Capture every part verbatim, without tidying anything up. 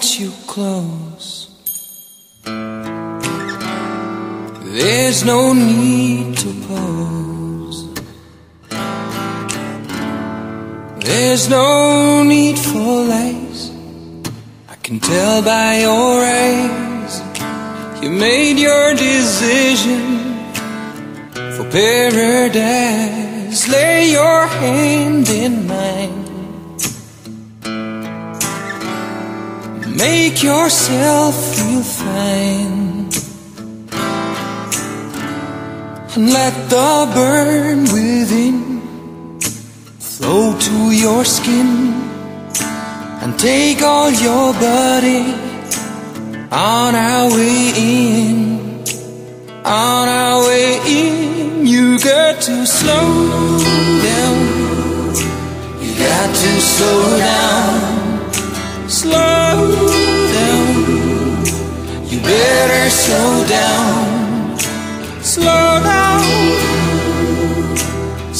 want you close. There's no need to pose. There's no need for lies. I can tell by your eyes you made your decision for paradise. Lay your hand in mine. Make yourself feel fine, and let the burn within flow to your skin, and take all your body on our way in. On our way in, you got to slow down. You got to slow down. Slow down. You better slow down. Slow down.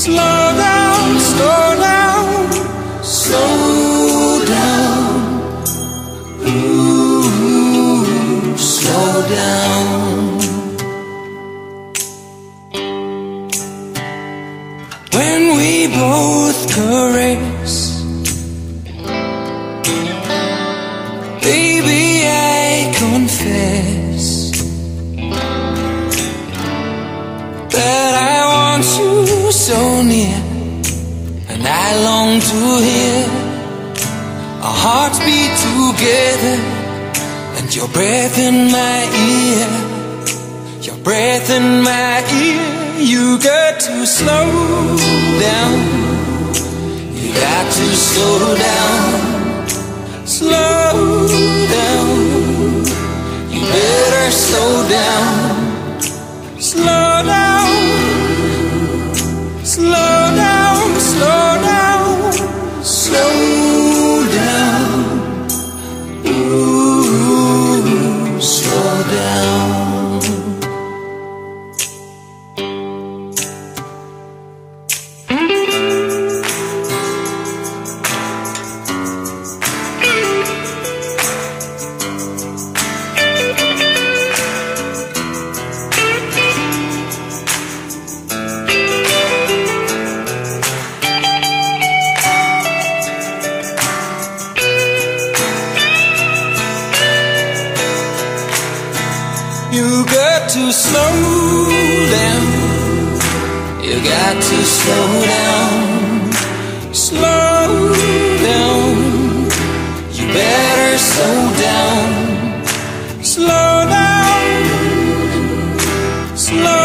Slow down. Slow down. Slow down. Ooh, slow down. When we both caress, baby, I confess that I want you so near, and I long to hear our hearts beat together, and your breath in my ear, your breath in my ear. You got to slow down. You got to slow down. Slow down. Better slow down, slow down, slow down, slow down, slow down, ooh, slow down. Slow down, slow down, you better slow down, slow down, slow down.